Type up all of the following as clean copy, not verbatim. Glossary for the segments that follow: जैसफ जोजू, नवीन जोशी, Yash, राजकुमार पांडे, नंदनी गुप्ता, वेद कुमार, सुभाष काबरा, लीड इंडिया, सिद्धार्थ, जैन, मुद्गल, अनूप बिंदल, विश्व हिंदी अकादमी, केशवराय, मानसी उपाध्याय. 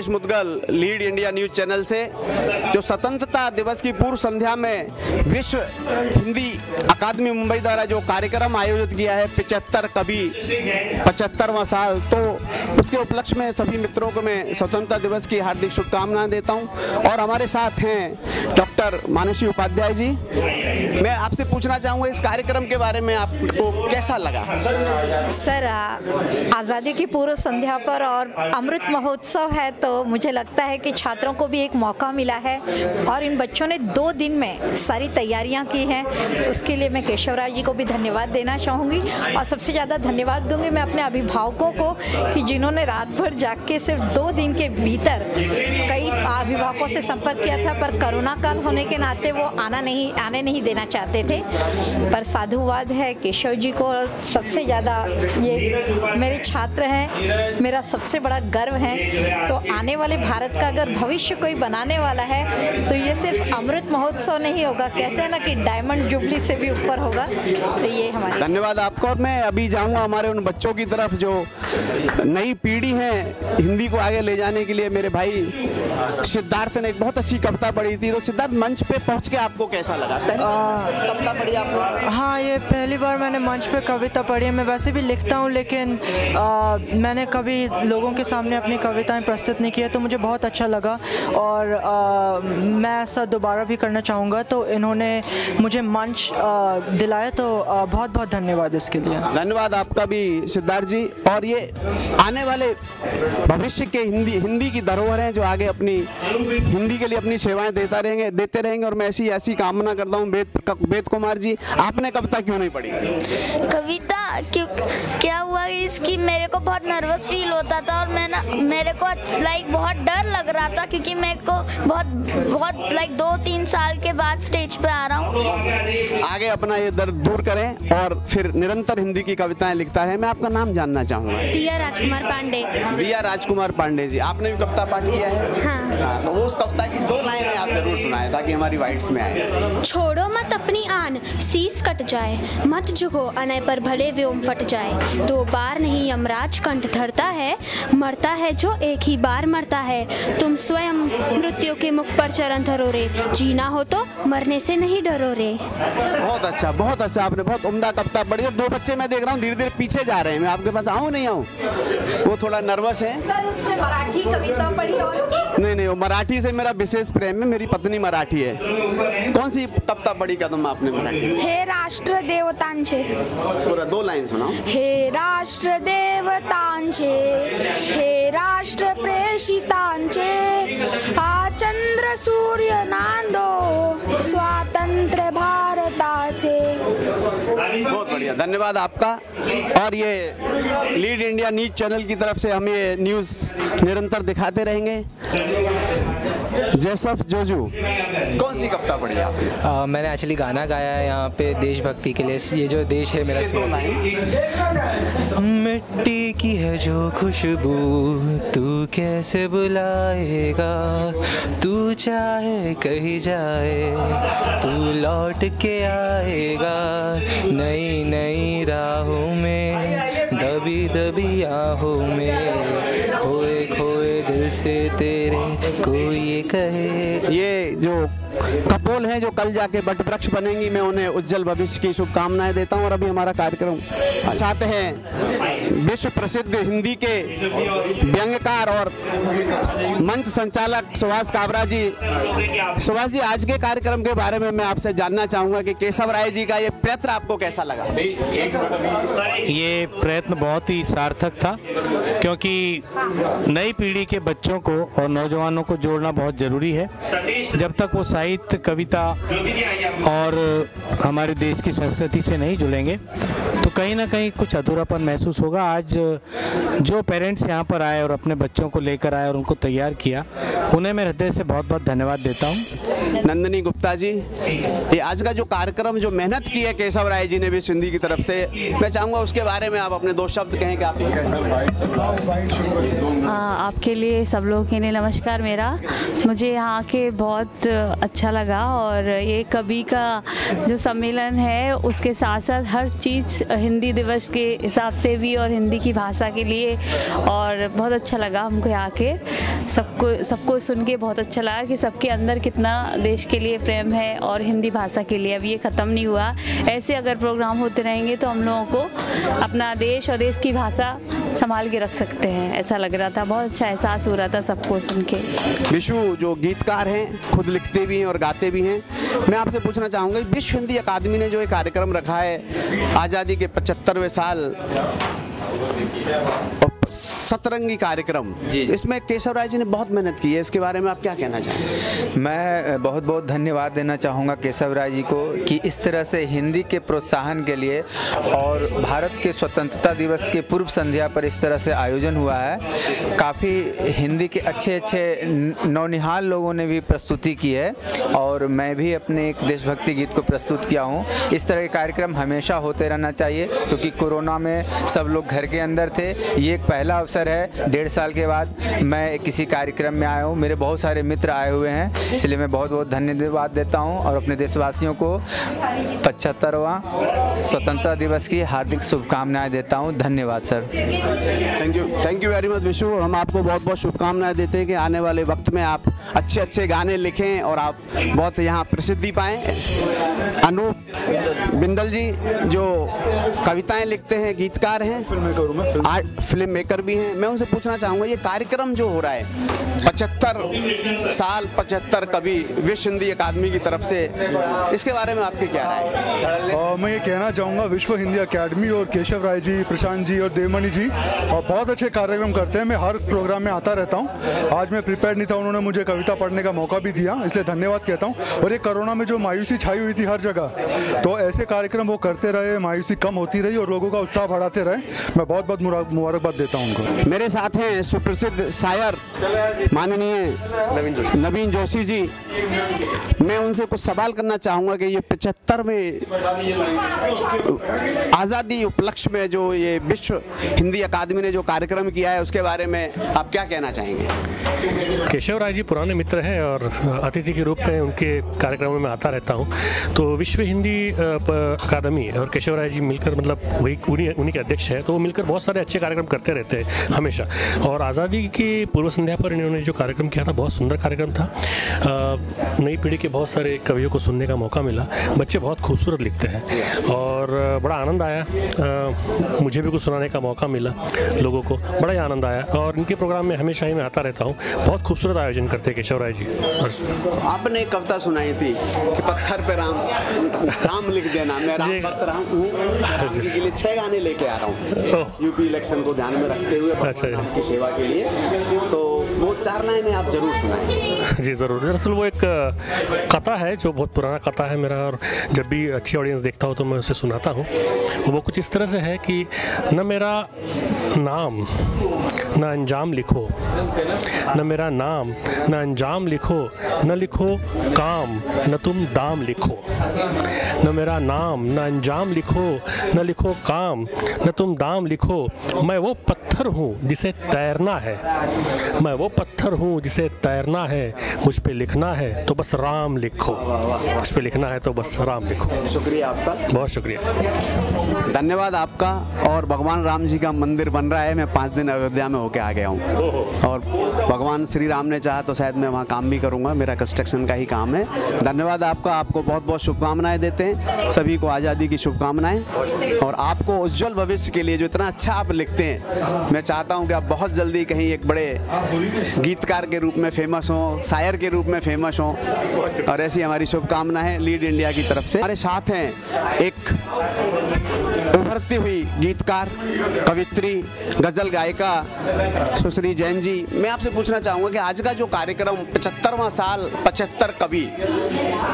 Rajesh मुद्गल, लीड इंडिया news channel से, जो स्वतंत्रता दिवस की पूर्व संध्या में विश्व हिंदी अकादमी मुंबई द्वारा जो कार्यक्रम आयोजित किया है 75वां साल, तो उसके उपलक्ष्य में सभी मित्रों को मैं स्वतंत्रता दिवस की हार्दिक शुभकामनाएं देता हूं। और हमारे साथ हैं डॉक्टर मानसी उपाध्याय जी। मैं आपसे पूछना चाहूँगा इस कार्यक्रम के बारे में आपको कैसा लगा? सर, आज़ादी की पूर्व संध्या पर और अमृत महोत्सव है तो मुझे लगता है कि छात्रों को भी एक मौका मिला है और इन बच्चों ने 2 दिन में सारी तैयारियां की हैं। उसके लिए मैं केशवराय जी को भी धन्यवाद देना चाहूँगी और सबसे ज़्यादा धन्यवाद दूंगी मैं अपने अभिभावकों को कि जिन्होंने रात भर जाग के सिर्फ 2 दिन के भीतर कई अभिभावकों से संपर्क किया था, पर कोरोना काल होने के नाते वो आने नहीं देना चाहते थे। पर साधुवाद है केशव जी को। सबसे ज़्यादा ये मेरे छात्र हैं, मेरा सबसे बड़ा गर्व है। तो आने वाले भारत का अगर भविष्य कोई बनाने वाला है तो ये सिर्फ अमृत महोत्सव नहीं होगा, कहते हैं ना कि डायमंड जुबली से भी ऊपर होगा। तो ये हमारे धन्यवाद आपको। और मैं अभी जाऊंगा हमारे उन बच्चों की तरफ जो नई पीढ़ी है हिंदी को आगे ले जाने के लिए। मेरे भाई सिद्धार्थ ने एक बहुत अच्छी कविता पढ़ी थी, तो सिद्धार्थ मंच पे पहुंच के आपको कैसा लगा? कविता पढ़ी आपने? हाँ, ये पहली बार मैंने मंच पे कविता पढ़ी है। मैं वैसे भी लिखता हूँ, लेकिन मैंने कभी लोगों के सामने अपनी कविताएं प्रस्तुत नहीं की है, तो मुझे बहुत अच्छा लगा और मैं ऐसा दोबारा भी करना चाहूँगा। तो इन्होंने मुझे मंच दिलाया, तो बहुत बहुत धन्यवाद इसके लिए। धन्यवाद आपका भी सिद्धार्थ जी। और ये आने वाले भविष्य के हिंदी की धरोहर हैं जो आगे अपनी हिंदी के लिए अपनी सेवाएं देते रहेंगे और मैं ऐसी कामना करता हूं। वेद कुमार जी, आपने कविता क्यों नहीं पढ़ी? कविता क्यों, क्या हुआ इसकी मेरे को बहुत नर्वस फील होता था और मेरे को लाइक बहुत डर लग रहा था, क्योंकि मेरे को बहुत लाइक 2-3 साल के बाद स्टेज पे आ रहा हूँ। आगे अपना ये दर्द दूर करें और फिर निरंतर हिंदी की कविताएं लिखता है। मैं आपका नाम जानना चाहूँगा। दिया राजकुमार पांडे। दिया राजकुमार पांडे जी, आपने भी कविता पाठ किया है? हाँ। तो उस कविता की 2 लाइनें आप जरूर सुनाए ताकि हमारी वाइट्स में आए। छोड़ो मत अपनी आन, शीश कट जाए, मत झुको अनय पर भले व्योम फट जाए। 2 बार नहीं यमराज कंठ धरता है, मरता है जो 1 ही बार मरता है। तुम स्वयं मृत्यु के मुख पर चरण धरो रे, जीना हो तो मरने से नहीं डरो रे। बहुत अच्छा, बहुत अच्छा, आपने बहुत उम्दा कविता पढ़ी। और 2 बच्चे मैं देख रहा हूँ धीरे धीरे पीछे जा रहे हैं। मैं आपके पास आऊँ नहीं आऊँ? वो थोड़ा नर्वस है। सर, उसने मराठी कविता पढ़ी और नहीं, वो मराठी से मेरा विशेष प्रेम है, मेरी पत्नी मराठी है। कौन सी कविता पढ़ी कदम आपने मराठी? हे राष्ट्र देवतांचे। 2 लाइन सुनाओ। हे राष्ट्र देवतांचे, हे राष्ट्र प्रेषितांचे, हा चंद्र सूर्य नांदो स्वातंत्र्य भारताचे। बहुत बढ़िया, धन्यवाद आपका। और ये लीड इंडिया न्यूज चैनल की तरफ से हम ये न्यूज निरंतर दिखाते रहेंगे। जैसफ जोजू, कौन सी कविता पढ़ी आपने? मैंने एक्चुअली गाना गाया है यहाँ पे देशभक्ति के लिए। ये जो देश है मेरा, मिट्टी की है जो खुशबू तू कैसे बुलाएगा, तू चाहे कहीं जाए तू लौट के आएगा, नई नई राहों में दबी दबी आहों में खोए खोए दिल से तेरे कोई कहे। ये जो कपोल हैं जो कल जाके बट वृक्ष बनेंगी, मैं उन्हें उज्जवल भविष्य की शुभकामनाएं देता हूं। और अभी हमारा कार्यक्रम चाहते हैं विश्व प्रसिद्ध हिंदी के व्यंग्यकार और मंच संचालक सुभाष काबरा जी। सुभाष जी, आज के कार्यक्रम के बारे में मैं आपसे जानना चाहूँगा कि केशवराय जी का ये प्रयत्न आपको कैसा लगा? ये प्रयत्न बहुत ही सार्थक था, क्योंकि नई पीढ़ी के बच्चों को और नौजवानों को जोड़ना बहुत ज़रूरी है। जब तक वो साहित्य, कविता और हमारे देश की संस्कृति से नहीं जुड़ेंगे तो कहीं ना कहीं कुछ अधूरापन महसूस होगा। आज जो पेरेंट्स यहाँ पर आए और अपने बच्चों को लेकर आए और उनको तैयार किया, उन्हें मैं हृदय से बहुत बहुत धन्यवाद देता हूँ। नंदनी गुप्ता जी, ये आज का जो कार्यक्रम, जो मेहनत की है केशवराय जी ने भी सिंधी की तरफ से, मैं चाहूँगा उसके बारे में आप अपने 2 शब्द कहें कि आपको कैसा। आपके लिए सब लोगों के लिए नमस्कार मेरा। मुझे यहाँ आके बहुत अच्छा लगा और ये कवि का जो सम्मेलन है उसके साथ साथ हर चीज़ हिंदी दिवस के हिसाब से भी और हिंदी की भाषा के लिए, और बहुत अच्छा लगा हमको यहाँ आके, सबको सुन के बहुत अच्छा लगा कि सबके अंदर कितना देश के लिए प्रेम है और हिंदी भाषा के लिए। अब ये ख़त्म नहीं हुआ, ऐसे अगर प्रोग्राम होते रहेंगे तो हम लोगों को अपना देश और देश की भाषा संभाल के रख सकते हैं, ऐसा लग रहा था। बहुत अच्छा एहसास हो रहा था सबको सुन के। विशु जो गीतकार हैं, खुद लिखते भी हैं और गाते भी हैं, मैं आपसे पूछना चाहूँगी, विश्व हिंदी अकादमी ने जो एक कार्यक्रम रखा है आज़ादी के 75वें साल सतरंगी कार्यक्रम, इसमें केशवराय जी ने बहुत मेहनत की है, इसके बारे में आप क्या कहना चाहेंगे? मैं बहुत बहुत धन्यवाद देना चाहूँगा केशवराय जी को कि इस तरह से हिंदी के प्रोत्साहन के लिए और भारत के स्वतंत्रता दिवस के पूर्व संध्या पर इस तरह से आयोजन हुआ है। काफ़ी हिंदी के अच्छे अच्छे नौनिहाल लोगों ने भी प्रस्तुति की है और मैं भी अपने एक देशभक्ति गीत को प्रस्तुत किया हूँ। इस तरह के कार्यक्रम हमेशा होते रहना चाहिए, क्योंकि कोरोना में सब लोग घर के अंदर थे, ये एक पहला अवसर है। 1.5 साल के बाद मैं किसी कार्यक्रम में आया हूँ, मेरे बहुत सारे मित्र आए हुए हैं, इसलिए मैं बहुत बहुत धन्यवाद देता हूँ और अपने देशवासियों को 75वां स्वतंत्रता दिवस की हार्दिक शुभकामनाएं देता हूँ। धन्यवाद sir. Thank you very much Vishu. हम आपको बहुत बहुत शुभकामनाएं देते हैं कि आने वाले वक्त में आप अच्छे अच्छे गाने लिखें और आप बहुत यहाँ प्रसिद्धि पाएँ। अनूप बिंदल जी जो कविताएँ लिखते हैं, गीतकार हैं, फिल्म मेकर भी हैं, मैं उनसे पूछना चाहूँगा, ये कार्यक्रम जो हो रहा है 75 साल 75 कवि विश्व हिंदी अकादमी की तरफ से, इसके बारे में आपकी क्या राय है? मैं ये कहना चाहूँगा, विश्व हिंदी अकादमी और केशवराय जी, प्रशांत जी और देवमणि जी बहुत अच्छे कार्यक्रम करते हैं। मैं हर प्रोग्राम में आता रहता हूँ, आज मैं प्रिपेयर नहीं था, उन्होंने मुझे कविता पढ़ने का मौका भी दिया, इसलिए धन्यवाद कहता हूँ। और ये कोरोना में जो मायूसी छाई हुई थी हर जगह, तो ऐसे कार्यक्रम वो करते रहे, मायूसी कम होती रही और लोगों का उत्साह बढ़ाते रहे। मैं बहुत बहुत मुबारकबाद देता हूँ उनको। मेरे साथ हैं सुप्रसिद्ध शायर माननीय नवीन जोशी जी। मैं उनसे कुछ सवाल करना चाहूँगा कि ये 75वें आज़ादी उपलक्ष्य में जो ये विश्व हिंदी अकादमी ने जो कार्यक्रम किया है, उसके बारे में आप क्या कहना चाहेंगे? केशवराय जी पुराने मित्र हैं और अतिथि के रूप में उनके कार्यक्रमों में आता रहता हूँ, तो विश्व हिंदी अकादमी और केशवराय जी मिलकर, मतलब वही उन्हीं के अध्यक्ष हैं, तो वो मिलकर बहुत सारे अच्छे कार्यक्रम करते रहते हैं हमेशा। और आज़ादी की पूर्व संध्या पर इन्होंने जो कार्यक्रम किया था, बहुत सुंदर कार्यक्रम था। नई पीढ़ी के बहुत सारे कवियों को सुनने का मौका मिला, बच्चे बहुत खूबसूरत लिखते हैं और बड़ा आनंद आया। मुझे भी कुछ सुनाने का मौका मिला, लोगों को बड़ा ही आनंद आया और इनके प्रोग्राम में हमेशा ही मैं आता रहता हूँ। बहुत खूबसूरत आयोजन करते केशवराय जी। आपने एक कविता सुनाई थी कि पत्थर पर राम लिख देना, मैं राम हूँ, के लिए 6 गाने लेके आ रहा हूँ यूपी इलेक्शन को ध्यान में रखते हुए आपकी सेवा के लिए, तो वो 4 लाइनें आप जरूर सुनाएं। जी ज़रूर। दरअसल वो एक कथा है जो बहुत पुराना कथा है मेरा, और जब भी अच्छी ऑडियंस देखता हूँ तो मैं उसे सुनाता हूँ। वो कुछ इस तरह से है कि न मेरा नाम न अंजाम लिखो, न मेरा नाम न अंजाम लिखो, न लिखो काम न तुम दाम लिखो, न मेरा नाम न अंजाम लिखो, न लिखो काम न तुम दाम लिखो, मैं वो पत्थर हूँ जिसे तैरना है, मैं वो पत्थर हूँ जिसे तैरना है, मुझ पे लिखना है तो बस राम लिखो, मुझ पे लिखना है तो बस राम लिखो। शुक्रिया आपका, बहुत शुक्रिया, धन्यवाद आपका। और भगवान राम जी का मंदिर बन रहा है, मैं 5 दिन अयोध्या में होके आ गया हूँ और भगवान श्री राम ने चाहा तो शायद मैं वहाँ काम भी करूँगा, मेरा कंस्ट्रक्शन का ही काम है। धन्यवाद आपका, आपको बहुत बहुत शुभकामनाएँ देते हैं, सभी को आज़ादी की शुभकामनाएँ और आपको उज्ज्वल भविष्य के लिए जो इतना अच्छा आप लिखते हैं, मैं चाहता हूँ कि आप बहुत जल्दी कहीं एक बड़े गीतकार के रूप में फेमस हों, शायर के रूप में फेमस हों, और ऐसी हमारी शुभकामना है लीड इंडिया की तरफ से। हमारे साथ हैं एक उभरती हुई गीतकार, कवित्री, गज़ल गायिका सुश्री जैन जी। मैं आपसे पूछना चाहूँगा कि आज का जो कार्यक्रम 75वां साल 75 कवि,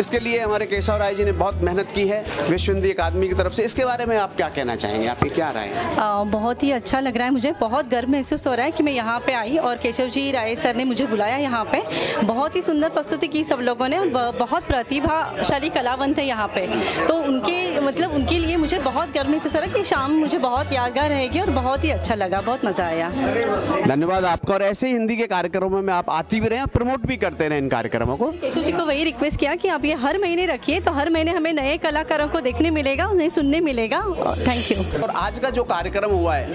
इसके लिए हमारे केशवराय जी ने बहुत मेहनत की है विश्व हिंदी अकादमी की तरफ से, इसके बारे में आप क्या कहना चाहेंगे? आपकी क्या राय है? बहुत ही अच्छा लग रहा है, मुझे बहुत गर्व महसूस हो रहा है कि मैं यहाँ पे आई और केशव जी राय सर ने मुझे बुलाया यहाँ पे। बहुत ही सुंदर प्रस्तुति की सब लोगों ने, बहुत प्रतिभाशाली कलावंत है यहाँ पे, तो उनके मतलब उनके लिए मुझे बहुत गर्व महसूस हो रहा है कि शाम मुझे बहुत यादगार रहेगी और बहुत ही अच्छा लगा, बहुत मजा आया। धन्यवाद आपका। और ऐसे ही हिंदी के कार्यक्रमों में आप आती भी रहे और प्रमोट भी करते रहे इन कार्यक्रमों को। केशव जी को वही रिक्वेस्ट किया कि आप ये हर महीने रखिए, तो हर महीने हमें नए कलाकारों को देखने मिलेगा, उन्हें सुनने मिलेगा। Thank you. और आज का जो कार्यक्रम हुआ है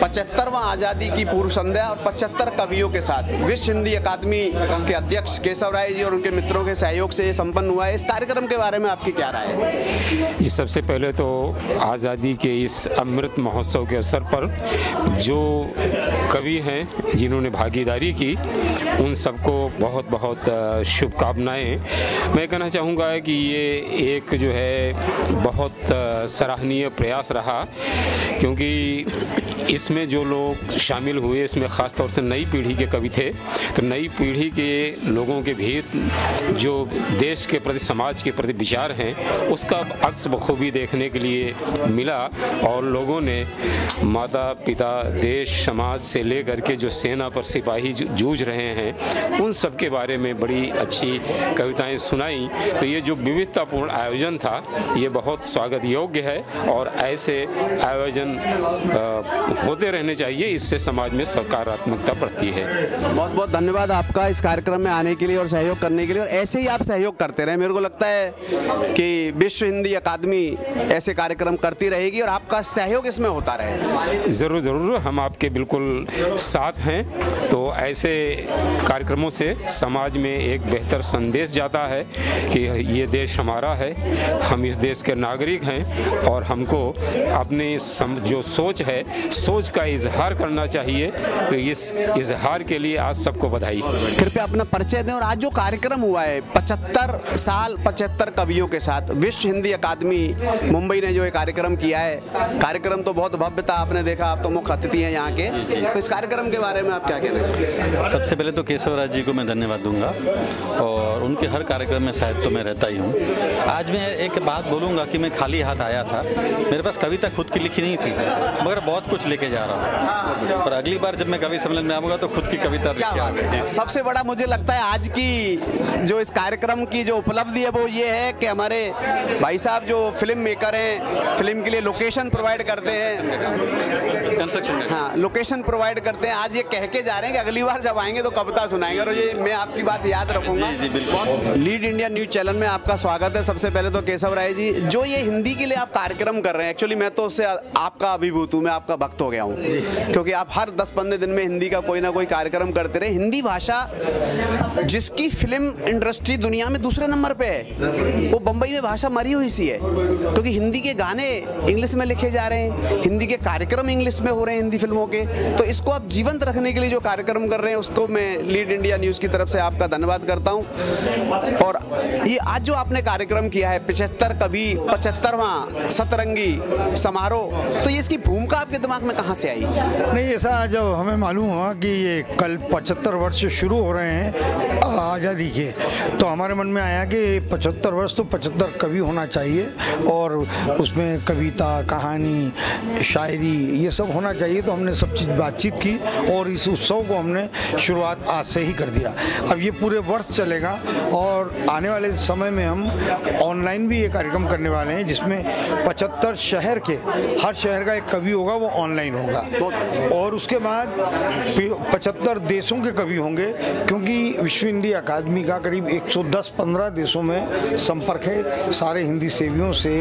75वां आज़ादी की पूर्व संध्या और 75 कवियों के साथ विश्व हिंदी अकादमी के अध्यक्ष केशवराय जी और उनके मित्रों के सहयोग से संपन्न हुआ है। इस कार्यक्रम के बारे में आपकी क्या राय है? जी, सबसे पहले तो आज़ादी के इस अमृत महोत्सव के अवसर पर जो कवि हैं जिन्होंने भागीदारी की, उन सबको बहुत बहुत शुभकामनाएँ। मैं कहना चाहूँगा कि ये एक जो है बहुत सराहनीय प्रयास रहा, क्योंकि इसमें जो लोग शामिल हुए, इसमें ख़ास तौर से नई पीढ़ी के कवि थे, तो नई पीढ़ी के लोगों के भीतर जो देश के प्रति, समाज के प्रति विचार हैं, उसका अक्स बखूबी देखने के लिए मिला। और लोगों ने माता पिता, देश, समाज से लेकर के जो सेना पर सिपाही जूझ रहे हैं, उन सब के बारे में बड़ी अच्छी कविताएं सुनाई। तो ये जो विविधतापूर्ण आयोजन था, ये बहुत स्वागत योग्य है और ऐसे आयोजन होते रहने चाहिए, इससे समाज में सकारात्मकता बढ़ती है। बहुत बहुत धन्यवाद आपका इस कार्यक्रम में आने के लिए और सहयोग करने के लिए, और ऐसे ही आप सहयोग करते रहें। मेरे को लगता है कि विश्व हिंदी अकादमी ऐसे कार्यक्रम करती रहेगी और आपका सहयोग इसमें होता रहे। ज़रूर ज़रूर, हम आपके बिल्कुल साथ हैं। तो ऐसे कार्यक्रमों से समाज में एक बेहतर संदेश जाता है कि ये देश हमारा है, हम इस देश के नागरिक हैं और हमको अपनी जो सोच है, सोच का इजहार करना चाहिए। तो इस इजहार के लिए आज सबको बधाई। कृपया अपना परिचय दें और आज जो कार्यक्रम हुआ है 75 साल 75 कवियों के साथ विश्व हिंदी अकादमी मुंबई ने जो ये कार्यक्रम किया है, कार्यक्रम तो बहुत भव्य था, आपने देखा, आप तो मुख्य अतिथि हैं यहाँ के, तो इस कार्यक्रम के बारे में आप क्या कहना चाहेंगे? सबसे पहले तो केशवराज जी को मैं धन्यवाद दूंगा और उनके हर कार्यक्रम में शायद तो मैं रहता ही हूँ। आज मैं एक बात बोलूँगा कि मैं खाली हाथ आया था, मेरे पास कविता खुद की लिखी नहीं थी, मगर बहुत कुछ लेके जा रहा हूँ, और अगली बार जब मैं कवि सम्मेलन में आऊँगा तो खुद की कविता लेके आऊँगा। सबसे बड़ा मुझे लगता है आज की जो इस कार्यक्रम की जो उपलब्धि है वो ये है कि हमारे भाई साहब जो फिल्म मेकर हैं, फिल्म के लिए लोकेशन प्रोवाइड करते हैं, कंस्ट्रक्शन, हाँ, लोकेशन प्रोवाइड करते हैं, आज ये कह के जा रहे हैं कि अगली बार जब आएंगे तो कविता सुनाएंगे, और ये मैं आपकी बात याद रखूँगा। लीड इंडिया न्यूज़ चैनल में आपका स्वागत है। सबसे पहले तो केशव राय जी, जो ये हिंदी के लिए आप कार्यक्रम कर रहे हैं, एक्चुअली मैं तो उससे आपका अभिभूत हूँ, मैं आपका भक्त हो गया हूँ, क्योंकि आप हर 10-15 दिन में हिंदी का कोई ना कोई कार्यक्रम करते रहे। हिंदी भाषा जिसकी फिल्म इंडस्ट्री दुनिया में दूसरे नंबर पे है, वो बम्बई में भाषा मरी हुई सी है, क्योंकि हिंदी के गाने इंग्लिश में लिखे जा रहे हैं, हिंदी के कार्यक्रम इंग्लिश में हो रहे हैं हिंदी फिल्मों के, तो इसको आप जीवंत रखने के लिए जो कार्यक्रम कर रहे हैं, उसको मैं लीड इंडिया न्यूज़ की तरफ से आपका धन्यवाद करता हूँ। और ये आज जो आपने कार्यक्रम किया है 75वां सतरंगी समारोह, तो ये इसकी भूमिका आपके दिमाग में कहाँ से आई? नहीं, ऐसा जब हमें मालूम हुआ कि ये कल 75 वर्ष शुरू हो रहे हैं आज़ादी के, तो हमारे मन में आया कि 75 वर्ष तो 75 कवि होना चाहिए और उसमें कविता, कहानी, शायरी, ये सब होना चाहिए। तो हमने सब चीज़ बातचीत की और इस उत्सव को हमने शुरुआत आज से ही कर दिया। अब ये पूरे वर्ष चलेगा और आने वाले समय में हम ऑनलाइन भी ये कार्यक्रम करने वाले हैं, जिसमें 75 शहर के, हर शहर का एक कवि होगा, वो ऑनलाइन होगा, और उसके बाद 75 देशों के कवि होंगे, क्योंकि विश्व हिंदी अकादमी का करीब 110-15 देशों में संपर्क है, सारे हिंदी सेवियों से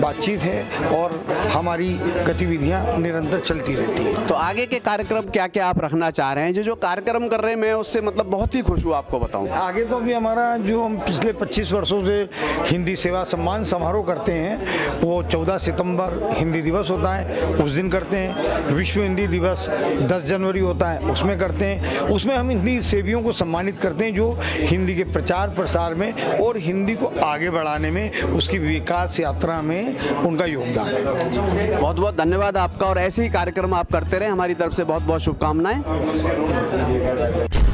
बातचीत है और हमारी गतिविधियां निरंतर चलती रहती हैं। तो आगे के कार्यक्रम क्या क्या आप रखना चाह रहे हैं? जो जो कार्यक्रम कर रहे हैं, मैं उससे मतलब बहुत ही खुश हूँ, आपको बताऊँ। आगे तो अभी हमारा जो हम पिछले 25 वर्षों से हिंदी सेवा सम्मान समारोह करते हैं, वो 14 सितंबर हिंदी दिवस होता है, उस दिन करते हैं। विश्व हिंदी दिवस 10 जनवरी होता है, उसमें करते हैं। उसमें हम हिंदी सेवियों को सम्मानित करते हैं जो हिंदी के प्रचार प्रसार में और हिंदी को आगे बढ़ाने में, उसकी विकास यात्रा में उनका योगदान है। बहुत बहुत धन्यवाद आपका और ऐसे ही कार्यक्रम आप करते रहें। हमारी तरफ से बहुत बहुत शुभकामनाएं।